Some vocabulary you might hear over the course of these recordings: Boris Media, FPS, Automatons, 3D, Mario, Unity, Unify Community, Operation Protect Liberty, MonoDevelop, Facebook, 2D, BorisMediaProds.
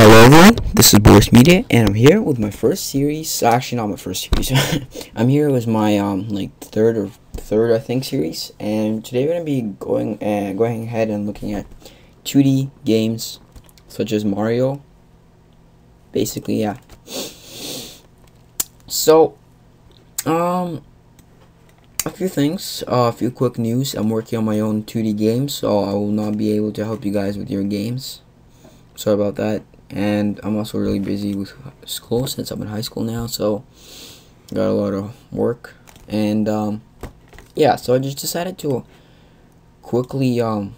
Hello everyone, this is Boris Media, and I'm here with my first series. Actually, not my first series. I'm here with my like third I think series, and today we're gonna be going ahead and looking at 2D games such as Mario. Basically, yeah. So, a few things, a few quick news. I'm working on my own 2D games, so I will not be able to help you guys with your games. Sorry about that. And I'm also really busy with school since I'm in high school now, so got a lot of work. And yeah, so I just decided to quickly go into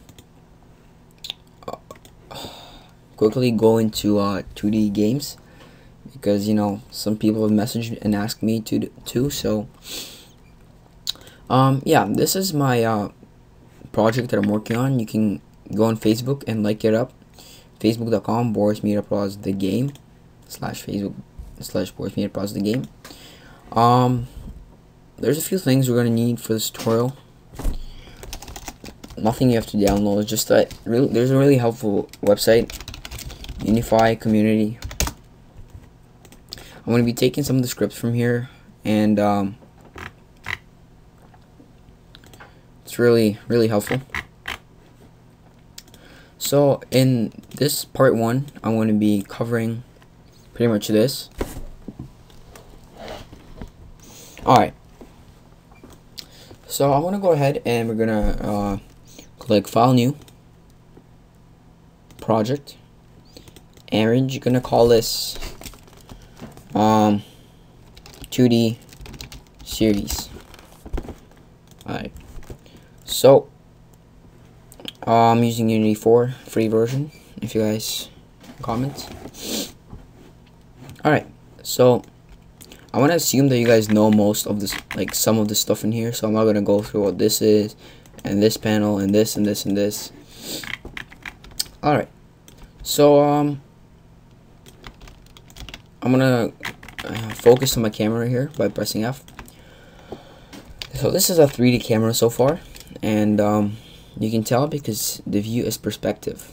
2D games because, you know, some people have messaged and asked me to too. So yeah, this is my project that I'm working on. You can go on Facebook and like it up. Facebook.com BorisMediaPros the game /Facebook/BorisMediaPros the game. There's a few things we're gonna need for this tutorial. Nothing you have to download, just that there's a really helpful website, Unify Community. I'm gonna be taking some of the scripts from here, and it's really helpful. So in this part one, I'm going to be covering pretty much this. Alright, so I'm going to go ahead and we're going to click File New, Project, and we're just going to call this 2D Series. Alright, so I'm using Unity 4 free version, if you guys comment. Alright, so I want to assume that you guys know most of this, like some of the stuff in here, so I'm not going to go through what this is, and this panel, and this, and this, and this. Alright, so I'm going to focus on my camera here by pressing F. So this is a 3D camera so far, and you can tell because the view is perspective.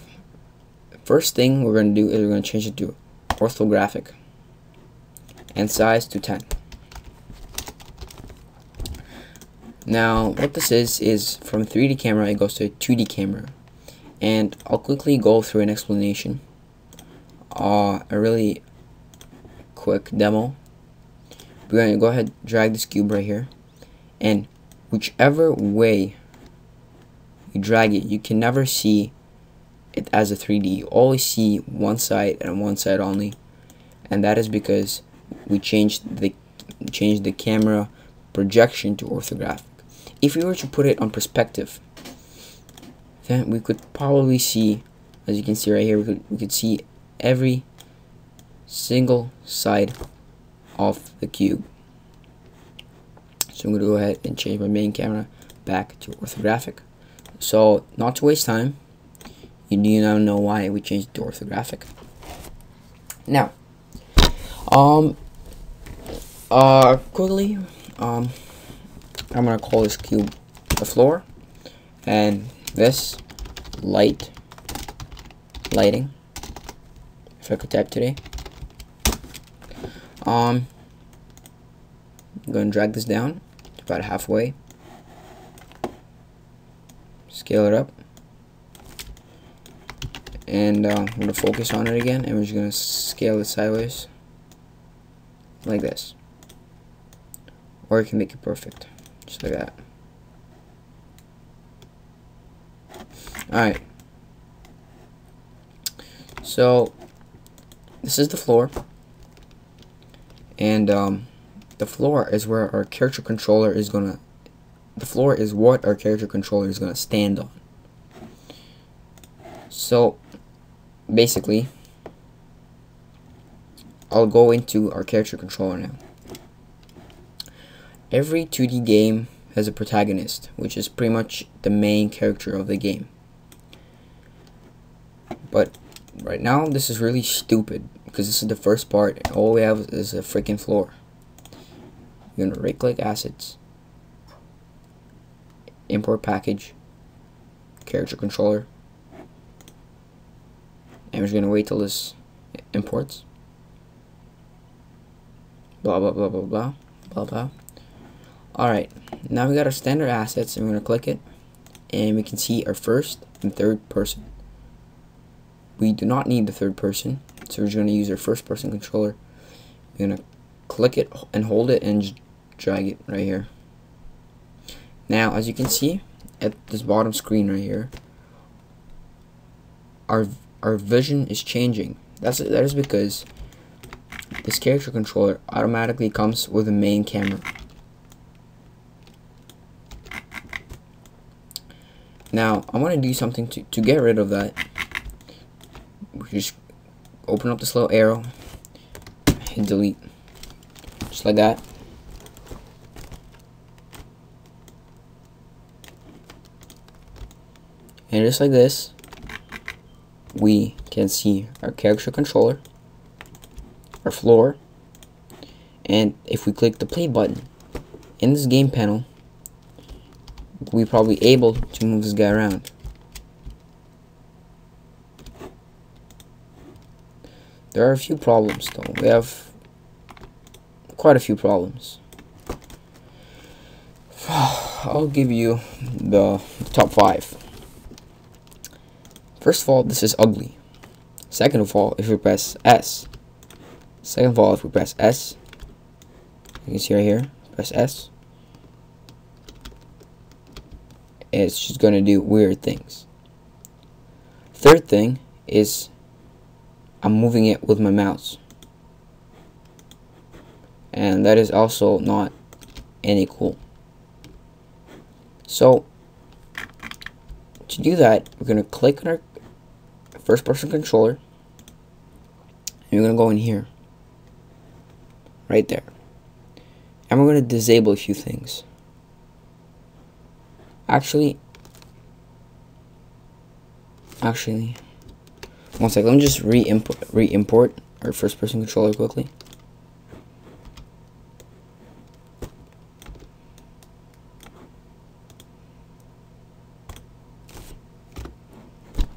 First thing we're going to do is we're going to change it to orthographic and size to 10. Now what this is from 3D camera it goes to a 2D camera, and I'll quickly go through an explanation, a really quick demo. We're going to go ahead, drag this cube right here, and whichever way you drag it, you can never see it as a 3D. You always see one side and one side only, and that is because we changed the camera projection to orthographic. If we were to put it on perspective, then we could probably see, as you can see right here, we could see every single side of the cube. So I'm going to go ahead and change my main camera back to orthographic. So, not to waste time, you do not know why we changed it to orthographic. Now, quickly, I'm gonna call this cube the floor, and this lighting. If I could type today, I'm gonna drag this down to about halfway. Scale it up, and I'm going to focus on it again, and we're just going to scale it sideways like this, or you can make it perfect just like that. Alright, so this is the floor, and the floor is where our character controller is going to stand on. So basically, I'll go into our character controller now. Every 2D game has a protagonist, which is pretty much the main character of the game. But right now, this is really stupid because this is the first part, and all we have is a freaking floor. You're gonna right-click assets, import package, character controller, and we're just gonna wait till this imports, blah, blah, blah, blah, blah, blah, blah. All right, now we got our standard assets, and we're gonna click it, and we can see our first and third person. We do not need the third person, so we're just gonna use our first person controller. We're gonna click it and hold it and drag it right here. Now, as you can see at this bottom screen right here, our vision is changing. That is because this character controller automatically comes with a main camera. Now I want to do something to get rid of that. We just open up this little arrow, hit delete, just like that. And just like this, we can see our character controller, our floor, and if we click the play button in this game panel, we're probably able to move this guy around. There are a few problems though. We have quite a few problems. I'll give you the top 5. First of all, this is ugly. Second of all, if we press S. You can see right here, press S. It's just gonna do weird things. Third thing is I'm moving it with my mouse. And that is also not any cool. So to do that, we're gonna click on our first person controller, and we're gonna go in here right there, and we're gonna disable a few things. Actually one second, let me just re-import our first person controller quickly.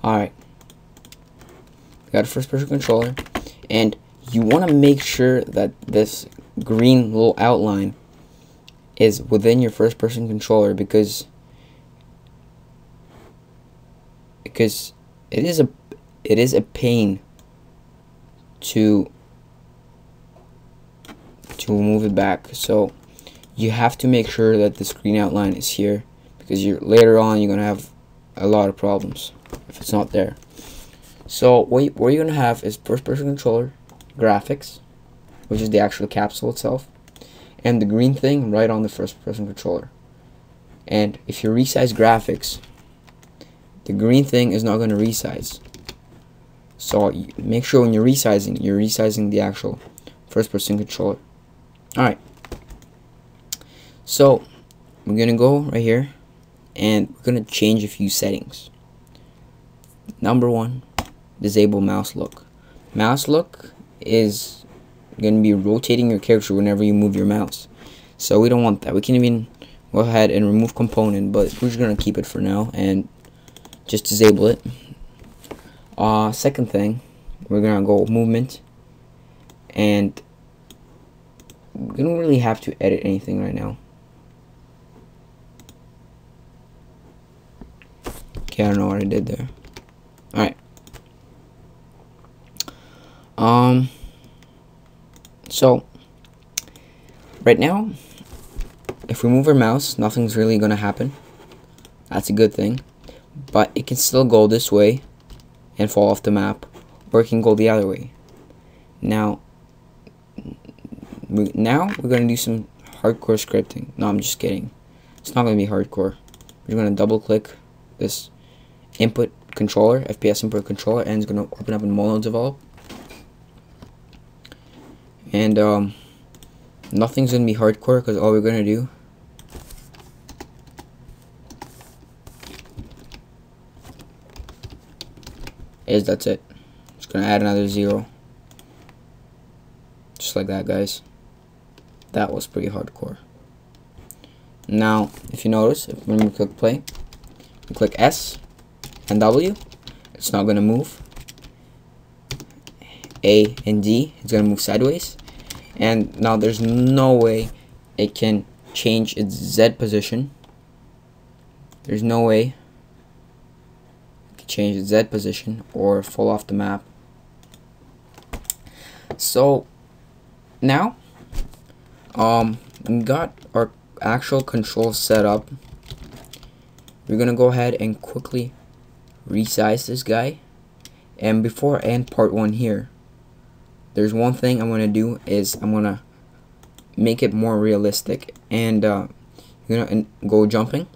Alright, we got a first person controller, and you want to make sure that this green little outline is within your first person controller, because it is a pain to move it back. So you have to make sure that the green outline is here, because later on you're gonna have a lot of problems if it's not there. So what you're gonna have is first person controller, graphics, which is the actual capsule itself, and the green thing right on the first person controller. And if you resize graphics, the green thing is not going to resize. So make sure when you're resizing the actual first person controller. Alright, so we're gonna go right here, and we're gonna change a few settings. Number 1, disable mouse look. Mouse look is going to be rotating your character whenever you move your mouse. So we don't want that. We can even go ahead and remove component, but we're just going to keep it for now and just disable it. Second thing, we're going to go movement, and we don't really have to edit anything right now. Okay, I don't know what I did there. Alright. So right now, if we move our mouse, nothing's really gonna happen. That's a good thing. But it can still go this way and fall off the map, or it can go the other way. Now we're gonna do some hardcore scripting. No, I'm just kidding. It's not gonna be hardcore. We're gonna double click this input controller, FPS input controller, and it's gonna open up in MonoDevelop. And nothing's gonna be hardcore, because all we're gonna do is that's it. Just gonna add another 0, just like that, guys. That was pretty hardcore. Now, if you notice, when we click play, we click S and W, it's not gonna move. A and D, it's gonna move sideways, and now there's no way it can change its Z position. There's no way it can change its Z position or fall off the map. So now we got our actual control set up. We're gonna go ahead and quickly resize this guy. And before I end part one here, there's one thing I'm gonna do is I'm gonna make it more realistic, and you're gonna go jumping,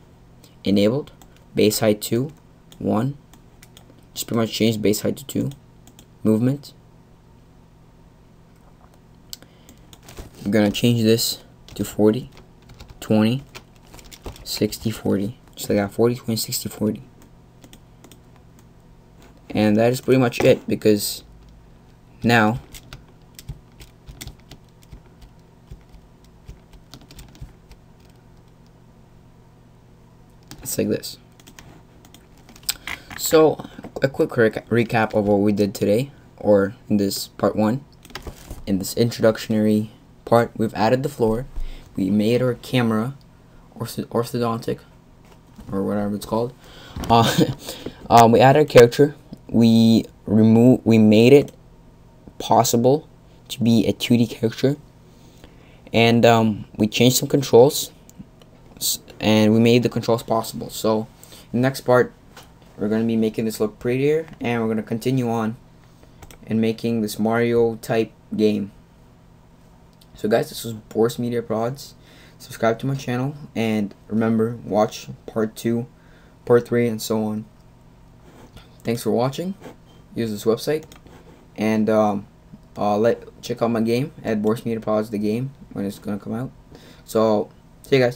enabled, base height 2, 1. Just pretty much change base height to 2. Movement. We're gonna change this to 40, 20, 60, 40. Just like that, 40, 20, 60, 40. And that is pretty much it, because now it's like this. So a quick recap of what we did today, or in this part one. In this introductory part, we've added the floor, we made our camera orthodontic or whatever it's called. We added our character. We made it possible to be a 2D character, and we changed some controls, and we made the controls possible. So in the next part, we're going to be making this look prettier, and we're going to continue on and making this Mario type game. So guys, this was Boris Media Prods. Subscribe to my channel, and remember, watch part 2, part 3, and so on. Thanks for watching. Use this website, and check out my game at Boris Media Prods the game when it's gonna come out. So see you guys.